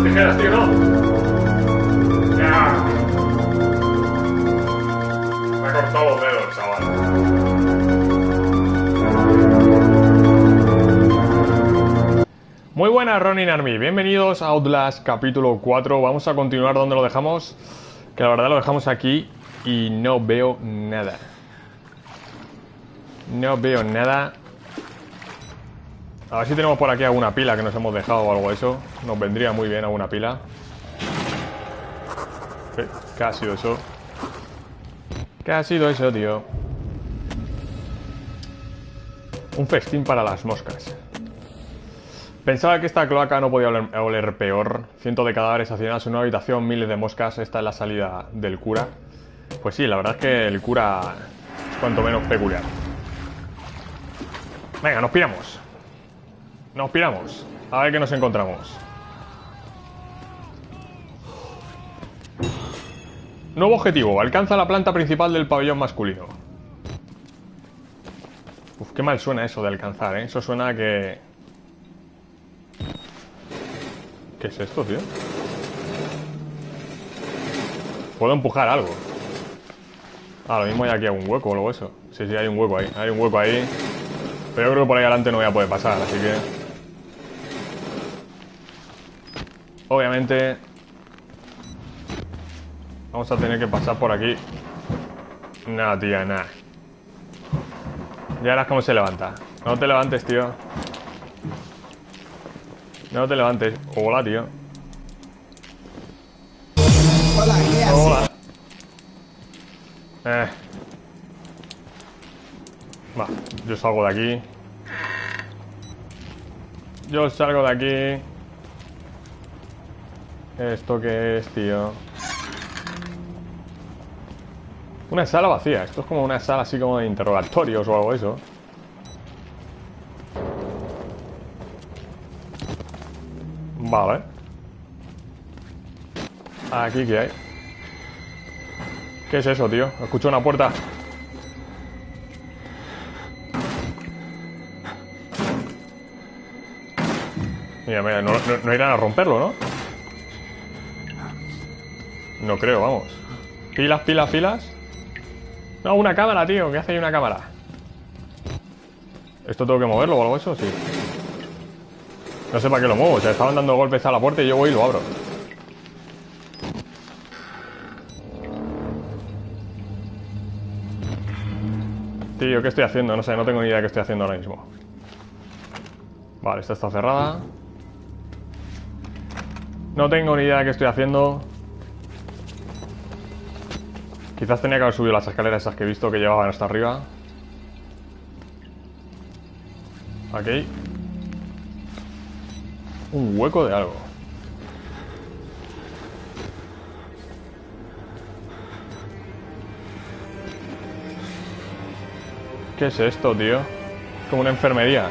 las tijeras, tío, no. ¡Ah! Me ha cortado los dedos, chaval. Muy buenas, Ronin Army. Bienvenidos a Outlast capítulo 4. Vamos a continuar donde lo dejamos. Que la verdad lo dejamos aquí y no veo nada. No veo nada. A ver si tenemos por aquí alguna pila que nos hemos dejado o algo de eso. Nos vendría muy bien alguna pila. ¿Qué ha sido eso? ¿Qué ha sido eso, tío? Un festín para las moscas. Pensaba que esta cloaca no podía oler peor. Cientos de cadáveres hacinados en una habitación, miles de moscas. Esta es la salida del cura. Pues sí, la verdad es que el cura es cuanto menos peculiar. Venga, nos piramos. Nos piramos. A ver qué nos encontramos. Nuevo objetivo. Alcanza la planta principal del pabellón masculino. Uf, qué mal suena eso de alcanzar, ¿eh? Eso suena a que... ¿Qué es esto, tío? Puedo empujar algo. Ah, lo mismo hay aquí algún hueco o algo eso. Sí, sí, hay un hueco ahí. Hay un hueco ahí. Pero yo creo que por ahí adelante no voy a poder pasar, así que... Obviamente... Vamos a tener que pasar por aquí. Nah, tía, nah. Ya verás cómo se levanta. No te levantes, tío. No te levantes. Hola, tío. Hola, ¿qué haces? Hola. Va, yo salgo de aquí. Yo salgo de aquí. ¿Esto qué es, tío? Una sala vacía. Esto es como una sala así como de interrogatorios o algo de eso. Vale. Aquí, ¿qué hay? ¿Qué es eso, tío? Escucho una puerta. Mira, mira, no irán a romperlo, ¿no? No creo, vamos. Pilas, pilas, pilas. No, una cámara, tío. ¿Qué hace ahí una cámara? ¿Esto tengo que moverlo o algo de eso? Sí. No sé para qué lo muevo. O sea, estaban dando golpes a la puerta y yo voy y lo abro. Tío, ¿qué estoy haciendo? No sé, no tengo ni idea de qué estoy haciendo ahora mismo. Vale, esta está cerrada. No tengo ni idea de qué estoy haciendo. Quizás tenía que haber subido las escaleras esas que he visto que llevaban hasta arriba. Aquí. Un hueco de algo. ¿Qué es esto, tío? Es como una enfermería.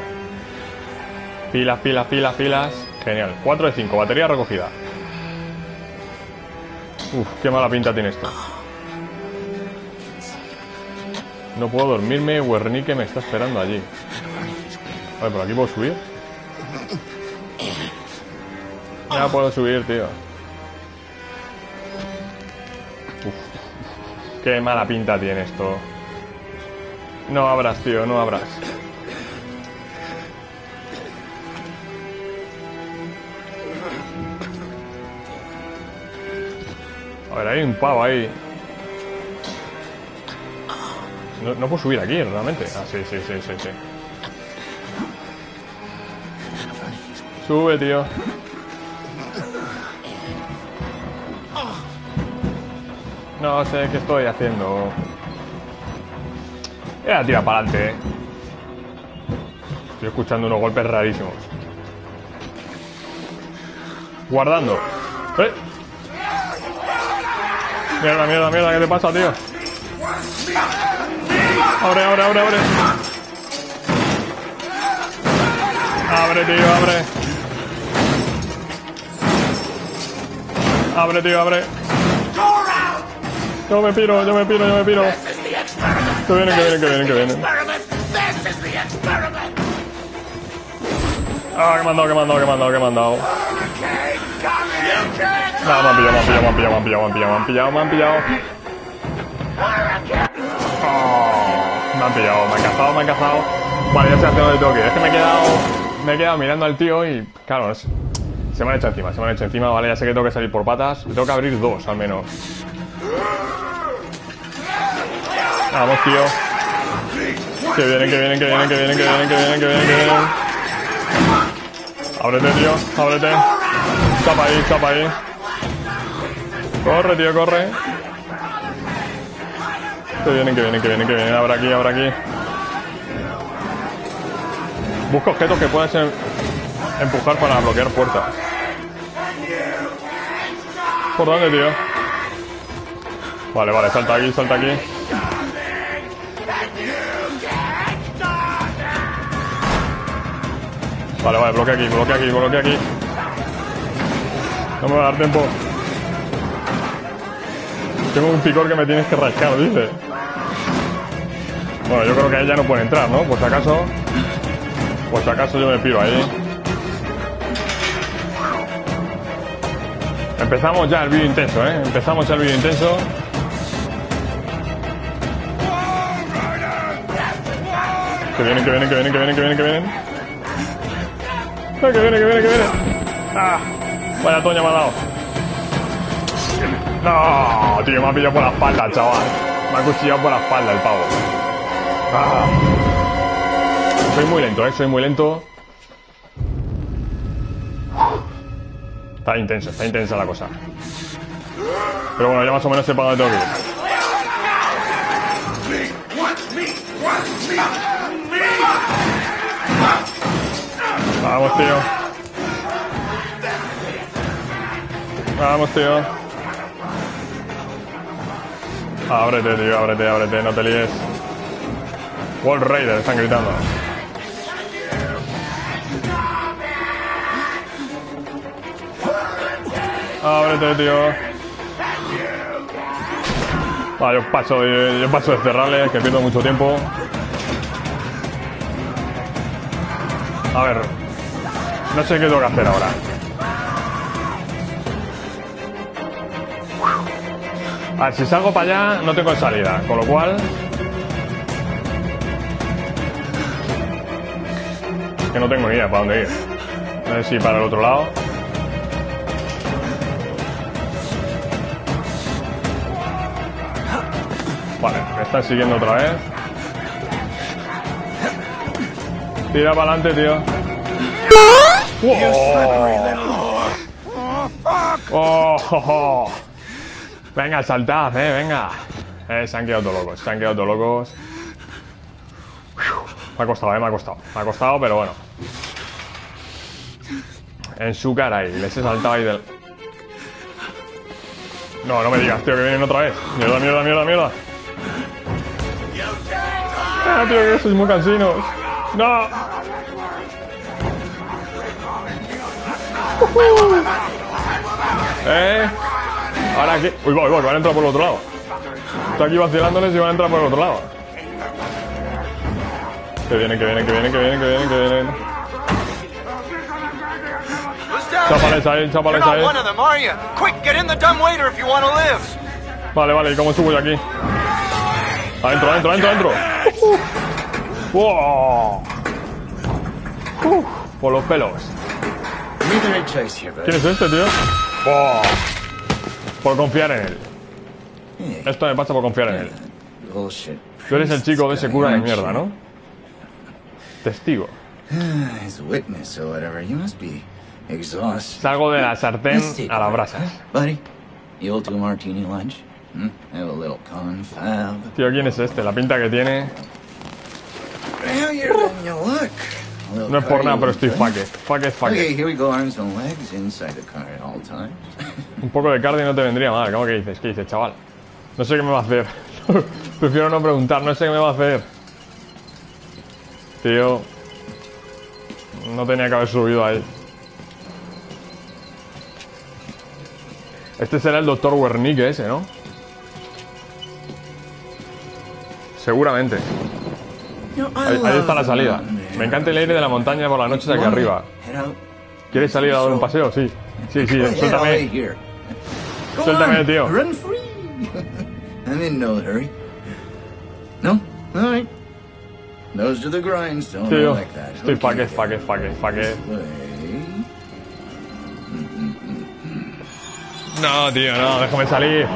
Pilas, pilas, pilas, pilas. Genial. 4 de 5. Batería recogida. Uf, qué mala pinta tiene esto. No puedo dormirme, Wernicke me está esperando allí. A ver, ¿por aquí puedo subir? Ya puedo subir, tío. Uf, qué mala pinta tiene esto. No abras, tío, no abras. A ver, hay un pavo ahí. No puedo subir aquí, realmente. Ah, sí, sí, sí, sí, sí. Sube, tío. No sé qué estoy haciendo. Era tira para adelante, eh. Estoy escuchando unos golpes rarísimos. Guardando. ¡Eh! Mierda, mierda, mierda, ¿qué te pasa, tío? Abre, abre, abre, abre. Abre, tío, abre. Abre, tío, abre. Yo me piro, yo me piro, yo me piro. Que vienen, que vienen, que vienen, que vienen. Ah, que me han dado, que me han dado, que me han dado, que me han dado. No, me han pillado. Oh, me han cazado. Vale, ya sé hacia dónde tengo que ir. Es que me he quedado mirando al tío y, claro, se me han hecho encima. Vale, ya sé que tengo que salir por patas. Tengo que abrir dos, al menos. Vamos, tío. Que vienen. Ábrete, tío, ábrete. Tapa ahí. Corre, tío, corre. Que vienen. Abra aquí. Busca objetos que puedas empujar para bloquear puertas. ¿Por dónde, tío? Vale, salta aquí. Vale, bloquea aquí. No me va a dar tiempo. Tengo un picor que me tienes que rascar, dice. Bueno, yo creo que ahí ya no puede entrar, ¿no? Por si acaso yo me piro ahí. Empezamos ya el vídeo intenso. Que vienen. Que viene. Ah, vaya toña me ha dado. No, tío, me ha pillado por la espalda, chaval. Me ha cuchillado por la espalda el pavo. Ah. Soy muy lento. Está intensa la cosa. Pero bueno, ya más o menos sé para dónde tengo que ir. Vamos, tío. Ábrete, tío, no te líes. Wall Raider, están gritando. Ábrete, tío. Vale, yo paso de cerrarles, que pierdo mucho tiempo. A ver. No sé qué tengo que hacer ahora. A ver, si salgo para allá no tengo salida, con lo cual... Es que no tengo ni idea para dónde ir. No sé si para el otro lado. Vale, me están siguiendo otra vez. Tira para adelante, tío. Oh. Venga, saltad, venga. Se han quedado todos locos. Me ha costado, pero bueno. En su cara ahí, les he saltado ahí del... No me digas, tío, que vienen otra vez. Mierda. Ah, tío, que sois muy cansinos. No. Ahora aquí... Uy, van a entrar por el otro lado. Estoy aquí vacilándoles y van a entrar por el otro lado. Que vienen. Chápales ahí. Vale, ¿y cómo subo yo aquí? Adentro. Wow. Por los pelos. ¿Quién es este, tío? Oh, por confiar en él. Esto me pasa por confiar en él. Tú eres el chico de ese cura de mierda, ¿no? Testigo. Salgo de la sartén a la brasa. Tío, ¿quién es este? La pinta que tiene. No es por nada, pero estoy fucked. Un poco de cardio no te vendría mal. ¿Cómo que dices? ¿Qué dices, chaval? No sé qué me va a hacer. Prefiero no preguntar, no sé qué me va a hacer. Tío. No tenía que haber subido ahí. Este será el Dr. Wernicke ese, ¿no? Seguramente. Ahí está la salida. Me encanta el aire de la montaña por la noche de aquí arriba. ¿Quieres salir a dar un paseo? Sí. Suéltame. Suéltame, tío. Run free. I'm in no hurry. No? All right. Nose to the grindstone. Tío, like that. Estoy pa' qué. No, tío, no, déjame salir.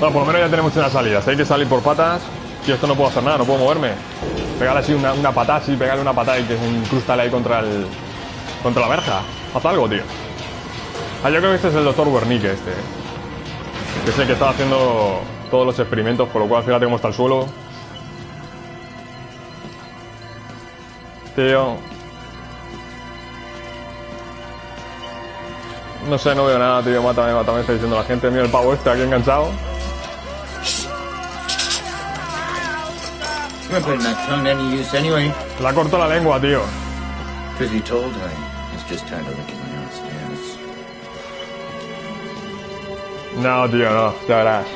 Bueno, por lo menos ya tenemos una salida. Si hay que salir por patas, tío, esto no puedo hacer nada, no puedo moverme. Pegarle así una patada, sí, pegarle una patada y que incrustale ahí contra el... contra la verja. Haz algo, tío. Ah, yo creo que este es el doctor Wernicke, este. Que es el que estaba haciendo todos los experimentos, por lo cual, fíjate cómo está el suelo. Tío. No sé, no veo nada, tío. Mátame, mátame, está diciendo la gente. Mira el pavo este aquí enganchado. Le ha cortado la lengua, tío. No, tío, no, ya verás.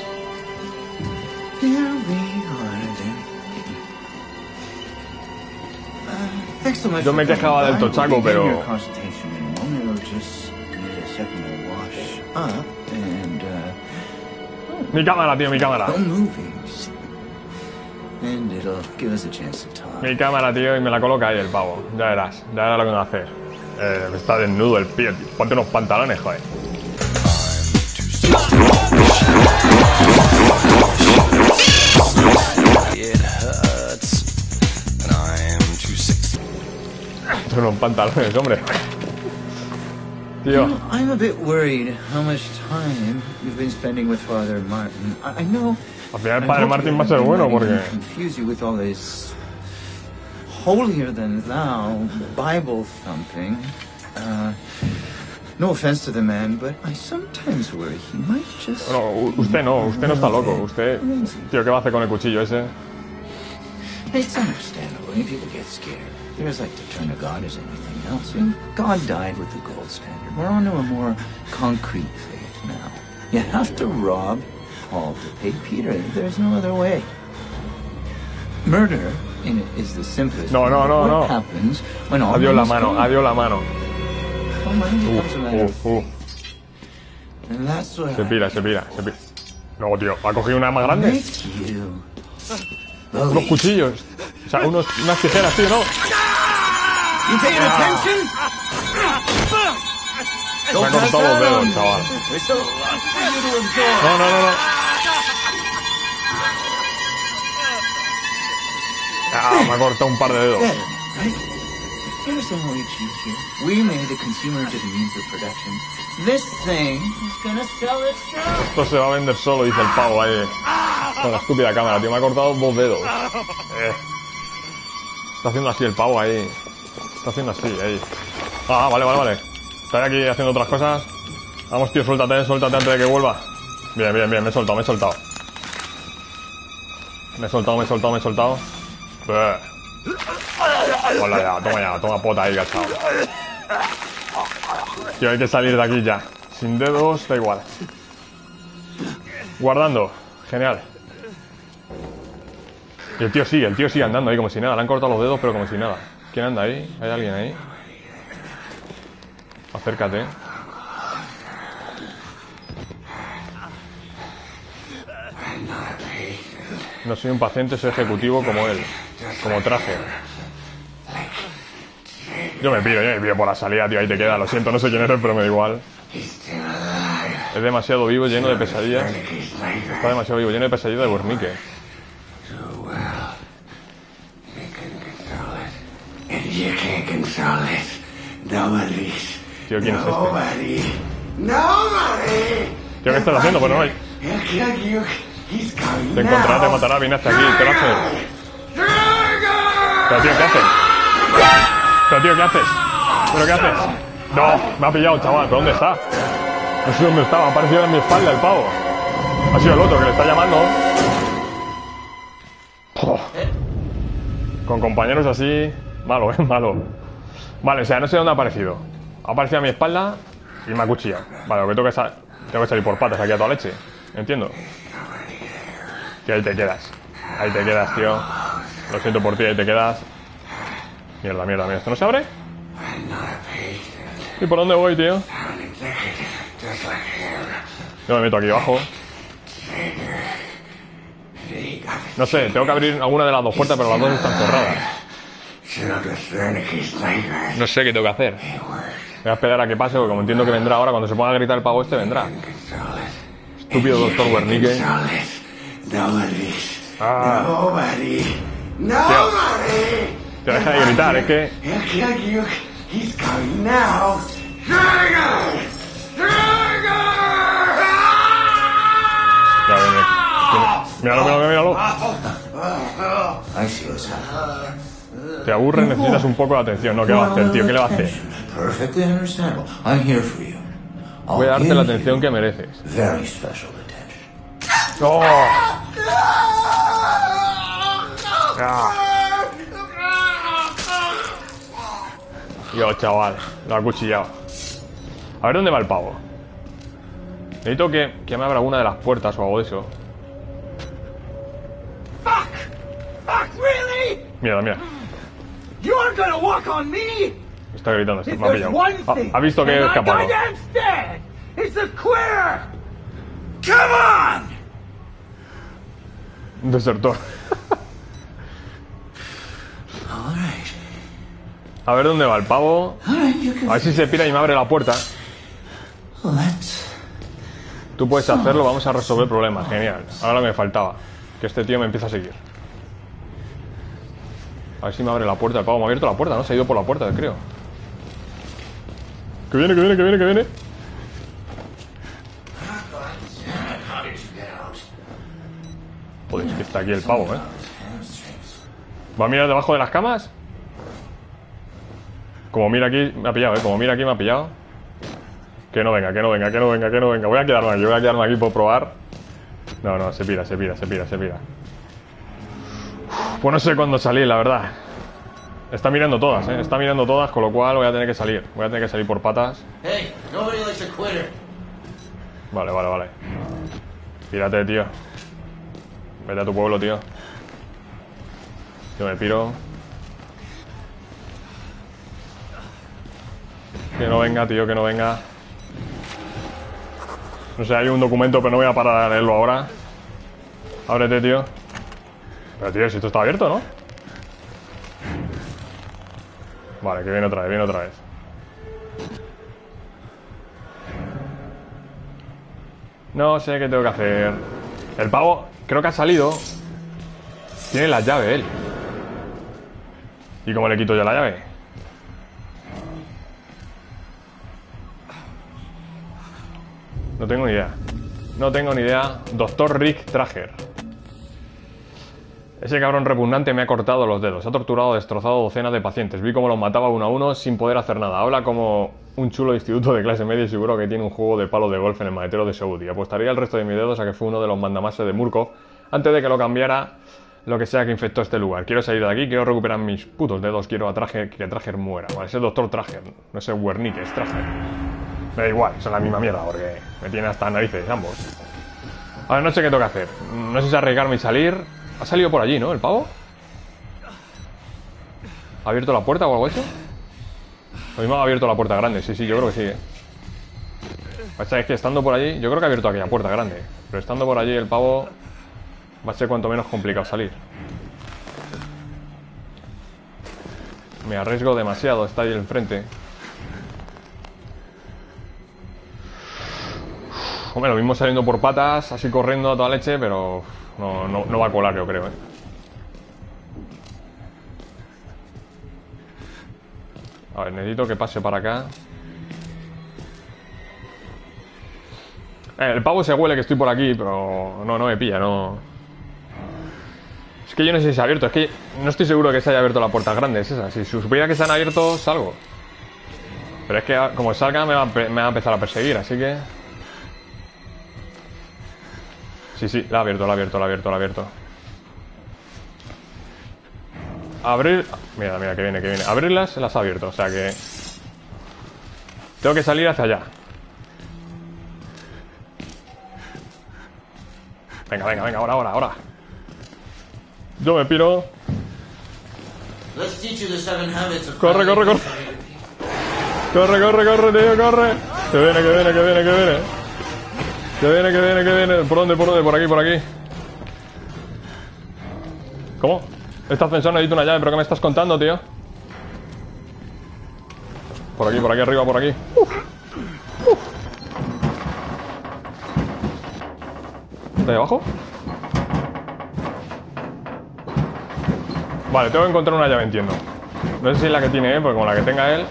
Yo me quejaba del tochaco, pero... Mi cámara, tío, mi cámara. Mi cámara, tío, y me la coloca ahí el pavo. Ya verás lo que me va a hacer. Está desnudo el pie, tío. Ponte unos pantalones, joder. Ponte unos pantalones, hombre. Tío. I'm a bit worried how much time you've been spending with Father Martin. I know. Al final el Padre Martin va a ser bueno porque... confuse you with all this holier than thou Bible thumping. No offense to the man, but I sometimes worry he might just... No, usted no está loco, usted... Tío, ¿qué va a hacer con el cuchillo ese? It's understandable when people get scared. There's like the turn of God as anything else. God died with the gold standard. We're on to a more concrete faith now. You have to rob Paul to pay Peter. There's no other way. Murder in it is the simplest. No, no, no, no. Adiós la mano, adiós la mano. Se pira. No, tío, ha cogido una más grande. Unos cuchillos. O sea, unas tijeras, tío, ¿no? Me ha cortado los dedos, chaval. No, no, no, no. Ah, me ha cortado un par de dedos. Esto se va a vender solo, dice el pavo ahí. Con la estúpida cámara, tío. Me ha cortado dos dedos. Está haciendo así el pavo ahí. Está haciendo así, ahí. Ah, vale, vale, vale. Estaré aquí haciendo otras cosas. Vamos, tío, suéltate, suéltate antes de que vuelva. Bien, bien, bien, me he soltado. Hola, ya, toma pota ahí, gachado. Tío, hay que salir de aquí ya. Sin dedos, da igual. Guardando. Genial. Y el tío sigue andando ahí como si nada. Le han cortado los dedos, pero como si nada. ¿Quién anda ahí? ¿Hay alguien ahí? Acércate. No soy un paciente, soy ejecutivo como él. Como Trager. Yo me piro por la salida, tío. Ahí te queda. Lo siento, no sé quién eres, pero me da igual. Es demasiado vivo, lleno de pesadillas. Está demasiado vivo, lleno de pesadillas de Wernicke. Tío, ¿quién es este? Tío, ¿qué estás haciendo? Pues no hay. Te encontrará, te matará, viene hasta aquí, Trager. Pero tío, ¿qué haces? ¿Pero qué haces? No, me ha pillado, chaval, ¿pero dónde está? No sé dónde estaba, ha aparecido en mi espalda el pavo. Ha sido el otro que le está llamando. Oh. Con compañeros así... Malo, malo. Vale, o sea, no sé dónde ha aparecido. Ha aparecido a mi espalda y me ha cuchillado. Vale, lo que tengo que salir por patas aquí a toda leche. Entiendo. Que ahí te quedas. Ahí te quedas, tío. Lo siento por ti, ahí te quedas. Mierda. ¿Esto no se abre? ¿Y por dónde voy, tío? Yo me meto aquí abajo. No sé, tengo que abrir alguna de las dos puertas, pero las dos están cerradas. No sé qué tengo que hacer. Voy a esperar a que pase, porque como entiendo que vendrá ahora, cuando se ponga a gritar el pavo este, vendrá. Estúpido doctor Wernicke. Ah. Te deja de gritar, es que... Míralo, míralo. Ansiosa. Te aburre, necesitas un poco de atención. No, ¿qué va a hacer, tío? ¿Qué le va a hacer? Voy a darte la atención que mereces. ¡Oh! Ah. Yo, chaval, lo ha cuchillado. A ver dónde va el pavo. Necesito que me abra una de las puertas o algo de eso. Mira, mira. Está gritando, me ha pillado. Ha visto que he escapado. Un desertor. A ver dónde va el pavo. A ver si se pira y me abre la puerta. Tú puedes hacerlo, vamos a resolver problemas. Genial. Ahora me faltaba que este tío me empiece a seguir. A ver si me abre la puerta. El pavo me ha abierto la puerta, ¿no? Se ha ido por la puerta, creo. Que viene, que viene, que viene, que viene. Joder, es que está aquí el pavo, ¿eh? ¿Va a mirar debajo de las camas? Como mira aquí, me ha pillado, ¿eh? Como mira aquí, me ha pillado. Que no venga, que no venga, que no venga, que no venga. Voy a quedarme aquí, voy a quedarme aquí por probar. No, no, se pira, se pira, se pira, se pira. Pues no sé cuándo salir, la verdad. Está mirando todas, ¿eh? Está mirando todas, con lo cual voy a tener que salir. Voy a tener que salir por patas. Vale, vale, vale. Pírate, tío. Vete a tu pueblo, tío. Yo me piro. Que no venga, tío, que no venga. No sé, hay un documento, pero no voy a parar a leerlo ahora. Ábrete, tío. Pero, tío, si esto está abierto, ¿no? Vale, que viene otra vez, viene otra vez. No sé qué tengo que hacer. El pavo, creo que ha salido. Tiene la llave, él. ¿Y cómo le quito yo la llave? No tengo ni idea. No tengo ni idea. Doctor Rick Trager. Ese cabrón repugnante me ha cortado los dedos. Ha torturado, destrozado docenas de pacientes. Vi cómo los mataba uno a uno sin poder hacer nada. Habla como un chulo de instituto de clase media y seguro que tiene un juego de palos de golf en el maletero de Saudi. Apostaría el resto de mis dedos a que fue uno de los mandamases de Murkov antes de que lo cambiara lo que sea que infectó este lugar. Quiero salir de aquí, quiero recuperar mis putos dedos, quiero a Trager, que Trager muera. Vale, ese es Doctor Trager. No es Wernicke, es Trager. Me da igual, son la misma mierda porque me tienen hasta narices ambos. Ahora no sé qué tengo que hacer. No sé si arriesgarme y salir. Ha salido por allí, ¿no? ¿El pavo? ¿Ha abierto la puerta o algo así? Lo mismo ha abierto la puerta grande, sí, sí, yo creo que sí, ¿eh? O sea, es que estando por allí, yo creo que ha abierto aquella puerta grande. Pero estando por allí el pavo va a ser cuanto menos complicado salir. Me arriesgo demasiado, está ahí enfrente. Hombre, lo mismo saliendo por patas, así corriendo a toda leche, pero no va a colar, yo creo, ¿eh? A ver, necesito que pase para acá. El pavo se huele que estoy por aquí, pero no me pilla, no. Es que yo no sé si se ha abierto, es que no estoy seguro de que se haya abierto la puerta grande, es esa. Si supiera que se han abierto, salgo. Pero es que como salga me va a empezar a perseguir, así que... Sí, sí, la ha abierto, la ha abierto, la ha abierto, la ha abierto. Abrir... Mira, mira, que viene, que viene. Abrirlas las ha abierto, o sea que... Tengo que salir hacia allá. Venga, venga, venga, ahora, ahora, ahora. Yo me piro. Corre, corre, corre. Corre, corre, corre, tío, corre. Que viene, que viene, que viene, que viene. Que viene, que viene, que viene. ¿Por dónde, por dónde? Por aquí, por aquí. ¿Cómo? Este ascensor necesita una llave, pero ¿qué me estás contando, tío? Por aquí arriba, por aquí. ¿De abajo? Vale, tengo que encontrar una llave, entiendo. No sé si es la que tiene él, porque con la que tenga él...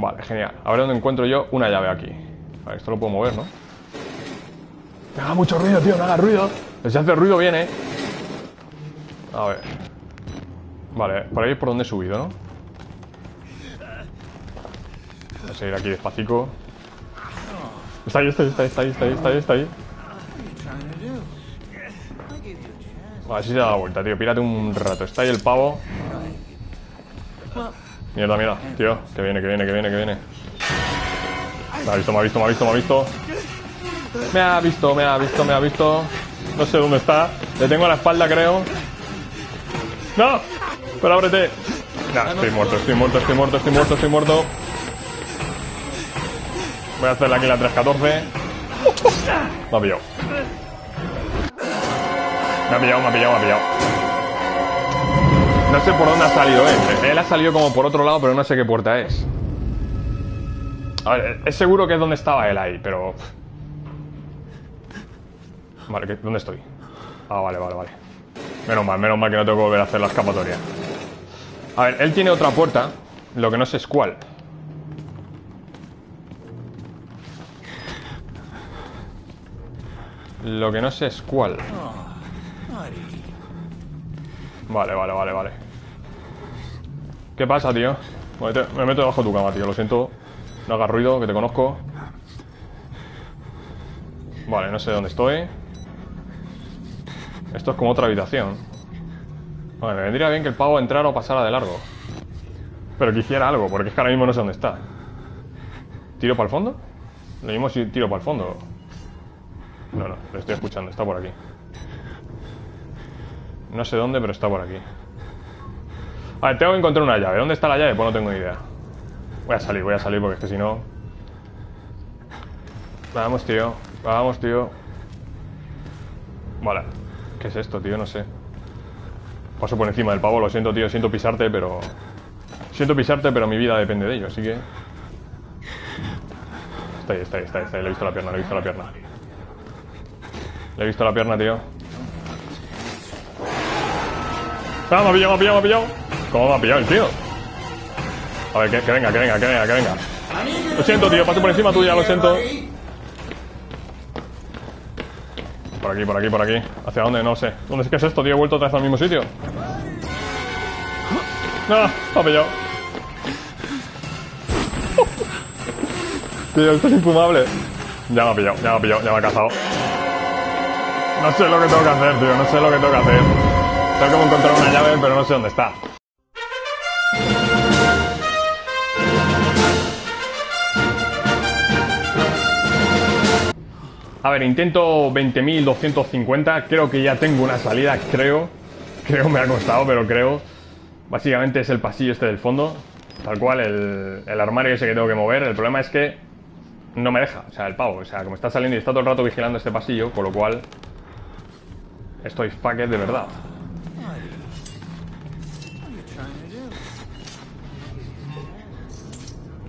Vale, genial. A ver dónde encuentro yo una llave aquí. Vale, esto lo puedo mover, ¿no? No haga mucho ruido, tío, no haga ruido. Si hace ruido viene. A ver. Vale, por ahí es por donde he subido, ¿no? Voy a seguir aquí despacito. Está ahí. Vale, sí se da la vuelta, tío. Pírate un rato. Está ahí el pavo. Mierda, mierda, tío. Que viene. Me ha visto. Me ha visto. No sé dónde está. Le tengo a la espalda, creo. ¡No! Pero ábrete. Nah, estoy muerto. Voy a hacerle aquí la 314. Me ha pillado. No sé por dónde ha salido él. Él ha salido como por otro lado, pero no sé qué puerta es. A ver, es seguro que es donde estaba él ahí, pero... Vale, ¿dónde estoy? Ah, vale. Menos mal que no tengo que volver a hacer la escapatoria. A ver, él tiene otra puerta. Lo que no sé es cuál. Vale. ¿Qué pasa, tío? Vale, me meto debajo de tu cama, tío. Lo siento. No hagas ruido, que te conozco. Vale, no sé dónde estoy. Esto es como otra habitación. Vale, me vendría bien que el pavo entrara o pasara de largo. Pero que hiciera algo, porque es que ahora mismo no sé dónde está. ¿Tiro para el fondo? Lo mismo si tiro para el fondo. No, lo estoy escuchando, está por aquí. No sé dónde, pero está por aquí. A ver, tengo que encontrar una llave. ¿Dónde está la llave? Pues no tengo ni idea. Voy a salir porque es que si no... Vamos, tío. Vale. ¿Qué es esto, tío? No sé. Paso por encima del pavo, lo siento, tío. Siento pisarte, pero mi vida depende de ello, así que... Está ahí. Le he visto la pierna. Le he visto la pierna, tío. ¡Ah, me ha pillado! ¿Cómo me ha pillado el tío? A ver, que venga. Lo siento, tío. Paso por encima tuya, lo siento. Por aquí. ¿Hacia dónde? No sé. ¿Dónde es que es esto, tío? He vuelto otra vez al mismo sitio. ¡Ah! Me ha pillado. Tío, esto es infumable. Ya me ha pillado. Ya me ha cazado. No sé lo que tengo que hacer. Tengo como encontrar una llave, pero no sé dónde está. A ver, intento 20.250. Creo que ya tengo una salida, creo. Creo me ha costado, pero creo. Básicamente es el pasillo este del fondo. Tal cual, el armario ese que tengo que mover. El problema es que no me deja. O sea, el pavo. O sea, como está saliendo y está todo el rato vigilando este pasillo, con lo cual... Estoy fucked de verdad.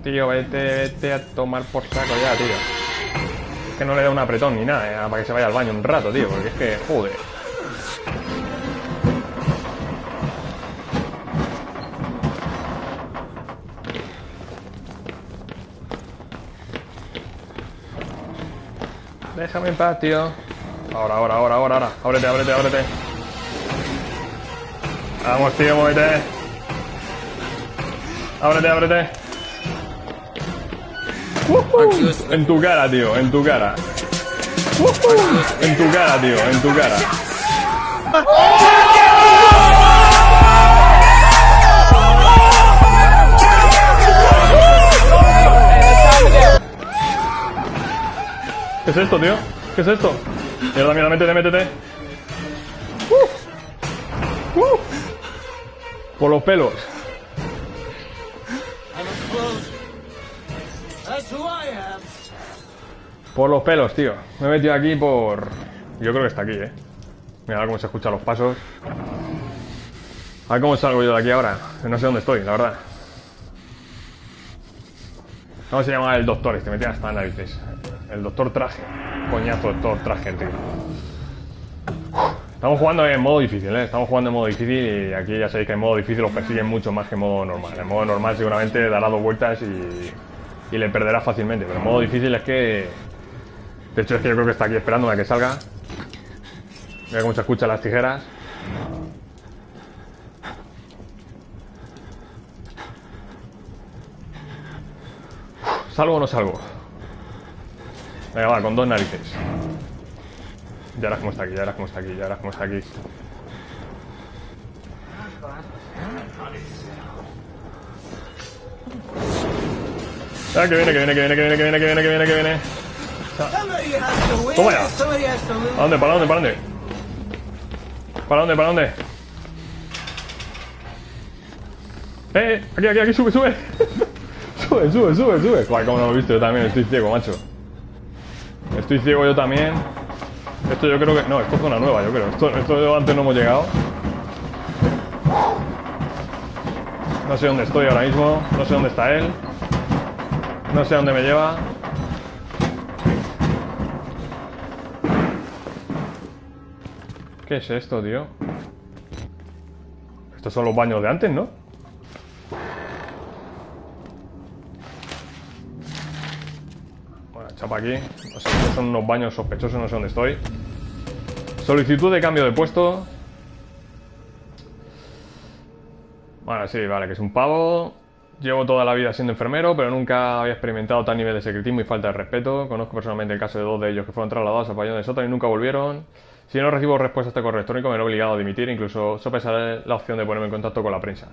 Tío, vete a tomar por saco ya, tío. Es que no le da un apretón ni nada, para que se vaya al baño un rato, tío. Porque es que, joder. Déjame en paz, tío. Ahora. Ábrete. Vamos, tío, muévete. Ábrete. En tu cara, tío. ¿Qué es esto, tío? ¿Qué es esto? Mierda, métete. Por los pelos. Por los pelos, tío. Me he metido aquí por... Yo creo que está aquí, eh. Mira cómo se escuchan los pasos. A ver cómo salgo yo de aquí ahora. No sé dónde estoy, la verdad. ¿Cómo se llama el doctor? Este me tiene hasta narices. El doctor Trager. Coñazo, doctor Trager, tío. Estamos jugando en modo difícil, ¿eh? Estamos jugando en modo difícil y aquí ya sabéis que en modo difícil los persiguen mucho más que en modo normal. En modo normal seguramente dará dos vueltas y le perderá fácilmente. Pero en modo difícil es que... De hecho es que yo creo que está aquí esperándome a que salga. Mira cómo se escuchan las tijeras. ¿Salgo o no salgo? Venga, va, con dos narices. Ya verás cómo está aquí, ya verás cómo está aquí, ya verás cómo está aquí. Ah, que viene, que viene, que viene, que viene, que viene, que viene, que viene, que viene. Toma ya. ¿A dónde? ¿Para dónde? ¿Para dónde? ¿Para dónde? ¿Para dónde? Aquí, aquí, aquí, sube, sube. Sube, sube, sube, sube. Joder, cómo no lo he visto yo también, estoy ciego, macho. Estoy ciego yo también. Esto yo creo que... No, esto es zona nueva, yo creo. Esto antes no hemos llegado. No sé dónde estoy ahora mismo. No sé dónde está él. No sé dónde me lleva. ¿Qué es esto, tío? Estos son los baños de antes, ¿no? Chapa aquí, o sea, son unos baños sospechosos, no sé dónde estoy. Solicitud de cambio de puesto. Bueno, sí, vale, que es un pavo. Llevo toda la vida siendo enfermero, pero nunca había experimentado tal nivel de secretismo y falta de respeto. Conozco personalmente el caso de dos de ellos que fueron trasladados al pabellón de sótano y nunca volvieron. Si no recibo respuesta a este correo electrónico, me he obligado a dimitir. Incluso sopesaré la opción de ponerme en contacto con la prensa.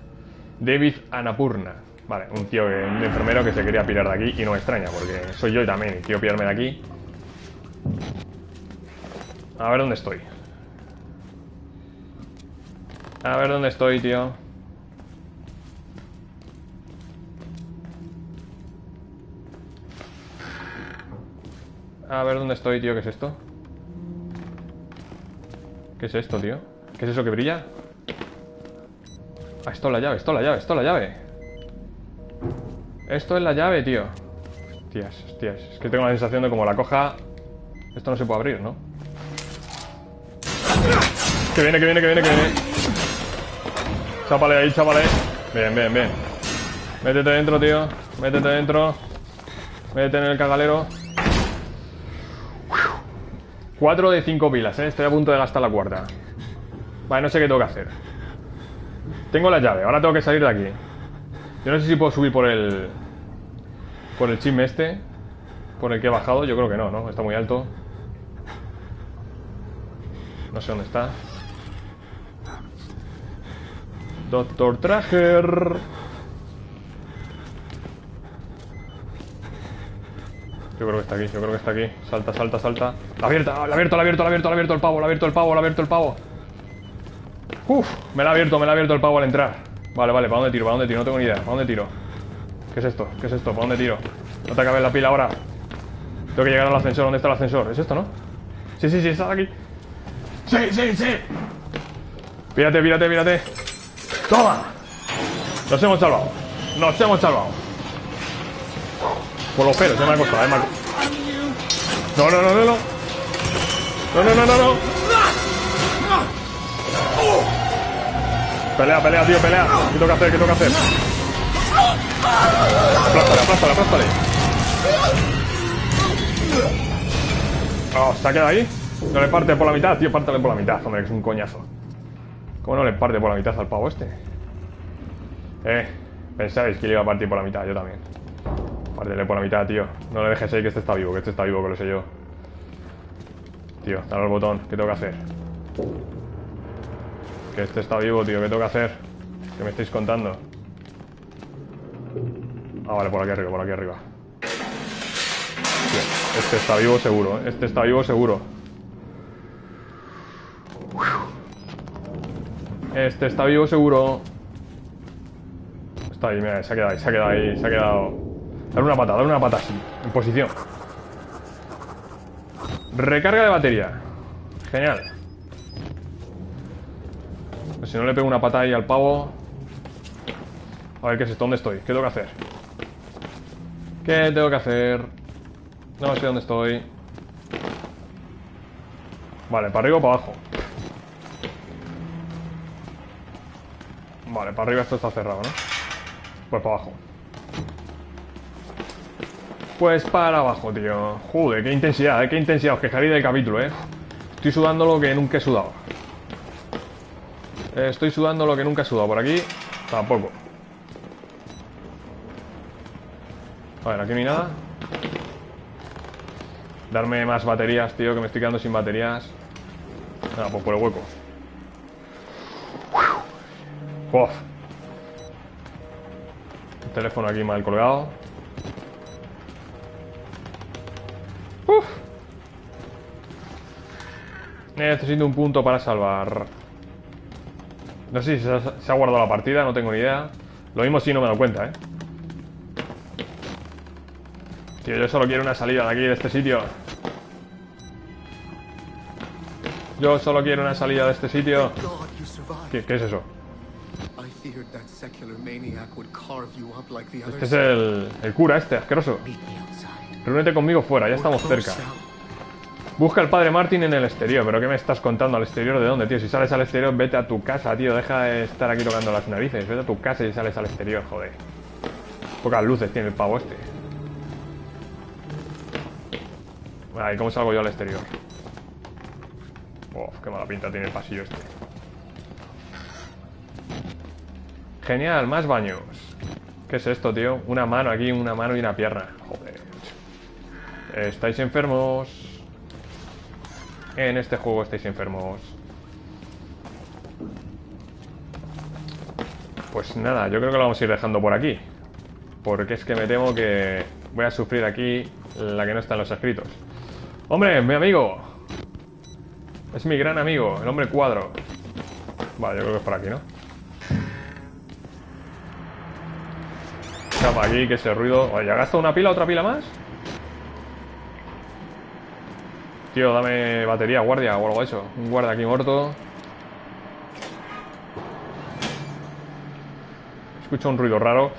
David Anapurna. Vale, un tío, un enfermero que se quería pirar de aquí. Y no me extraña, porque soy yo también y quiero pirarme de aquí. A ver dónde estoy. A ver dónde estoy, tío. A ver dónde estoy, tío, ¿qué es esto? ¿Qué es esto, tío? ¿Qué es eso que brilla? Ah, esto es la llave, esto es la llave, esto es la llave. Esto es la llave, tío. Hostias, hostias. Es que tengo la sensación de como la coja... Esto no se puede abrir, ¿no? Que viene, que viene, que viene, que viene. Chápale ahí, chápale. Bien, bien, bien. Métete dentro, tío. Métete dentro. Métete en el cagalero. 4 de 5 pilas, ¿eh? Estoy a punto de gastar la cuarta. Vale, no sé qué tengo que hacer. Tengo la llave, ahora tengo que salir de aquí. Yo no sé si puedo subir por el... Por el chisme este. Por el que he bajado, yo creo que no, ¿no? Está muy alto. No sé dónde está. Doctor Trager. Yo creo que está aquí, yo creo que está aquí. Salta, salta, salta. ¡La abierta! ¡La abierto, la abierto, la abierto, la abierto el pavo! ¡La abierto el pavo, la abierto el pavo! ¡Uf! Me la ha abierto el pavo al entrar. Vale, vale, ¿para dónde tiro? ¿Para dónde tiro? No tengo ni idea. ¿Para dónde tiro? ¿Qué es esto? ¿Qué es esto? ¿Para dónde tiro? No te acabes la pila ahora. Tengo que llegar al ascensor. ¿Dónde está el ascensor? ¿Es esto, no? Sí, sí, sí, está aquí. ¡Sí, sí, sí! Pírate, pírate, pírate. ¡Toma! Nos hemos salvado. Nos hemos salvado. Por los pelos, se me ha costado, ¿eh, Marco? No, no, no, no, no. No, no, no, no, no. Pelea, pelea, tío, pelea. ¿Qué tengo que hacer? ¿Qué tengo que hacer? Aplástale, aplástale, aplástale. Oh, ¿se ha quedado ahí? No le parte por la mitad, tío, pártale por la mitad, hombre, que es un coñazo. ¿Cómo no le parte por la mitad al pavo este? Pensabais que le iba a partir por la mitad, yo también. Pártele por la mitad, tío. No le dejes ahí, que este está vivo, que lo sé yo. Tío, dale al botón, ¿qué tengo que hacer? Que este está vivo, tío. ¿Qué tengo que hacer? ¿Qué me estáis contando? Ah, vale, por aquí arriba, por aquí arriba. Tío, este está vivo seguro, ¿eh? Este está vivo seguro. Este está vivo seguro. Está ahí, mira, se ha quedado ahí, se ha quedado ahí, se ha quedado... Dale una pata así, en posición. Recarga de batería. Genial. Si no le pego una pata ahí al pavo. A ver, ¿qué es esto? ¿Dónde estoy? ¿Qué tengo que hacer? ¿Qué tengo que hacer? No sé dónde estoy. Vale, para arriba o para abajo. Vale, para arriba esto está cerrado, ¿no? Pues para abajo. Pues para abajo, tío. Joder, qué intensidad, ¿eh? Qué intensidad. Os quejaréis del capítulo, ¿eh? Estoy sudando lo que nunca he sudado. Estoy sudando lo que nunca he sudado. Por aquí, tampoco. A ver, aquí no hay nada. Darme más baterías, tío, que me estoy quedando sin baterías. Nada, pues por el hueco. Uf. El teléfono aquí mal colgado. Uf. Necesito un punto para salvar. No sé si se ha guardado la partida, no tengo ni idea. Lo mismo si no me he dado cuenta, eh. Tío, yo solo quiero una salida de aquí, de este sitio. Yo solo quiero una salida de este sitio. ¿Qué es eso? Este es el cura este, asqueroso. Reúnete conmigo fuera, ya estamos cerca. Busca al padre Martin en el exterior. ¿Pero qué me estás contando? ¿Al exterior de dónde, tío? Si sales al exterior, vete a tu casa, tío. Deja de estar aquí tocando las narices. Vete a tu casa y sales al exterior, joder. Pocas luces tiene el pavo este. Vale, ¿cómo salgo yo al exterior? Uf, qué mala pinta tiene el pasillo este. Genial, más baños. ¿Qué es esto, tío? Una mano aquí, una mano y una pierna. Joder. Estáis enfermos. En este juego estáis enfermos. Pues nada, yo creo que lo vamos a ir dejando por aquí. Porque es que me temo que voy a sufrir aquí la que no está en los escritos. ¡Hombre, mi amigo! Es mi gran amigo, el hombre cuadro. Vale, yo creo que es por aquí, ¿no? Escapa aquí, que ese ruido... Oye, ¿ha gastado una pila, otra pila más? Tío, dame batería, guardia o algo de eso. Un guardia aquí muerto. Escucho un ruido raro.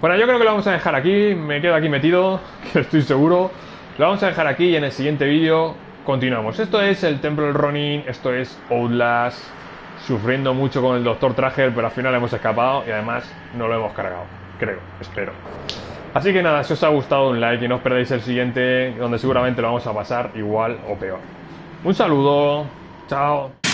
Bueno, yo creo que lo vamos a dejar aquí. Me quedo aquí metido, que estoy seguro. Lo vamos a dejar aquí y en el siguiente vídeo continuamos. Esto es el Templo del Ronin, esto es Outlast. Sufriendo mucho con el Dr. Trager, pero al final hemos escapado y además no lo hemos cargado. Creo, espero. Así que nada, si os ha gustado un like y no os perdáis el siguiente, donde seguramente lo vamos a pasar igual o peor. Un saludo, chao.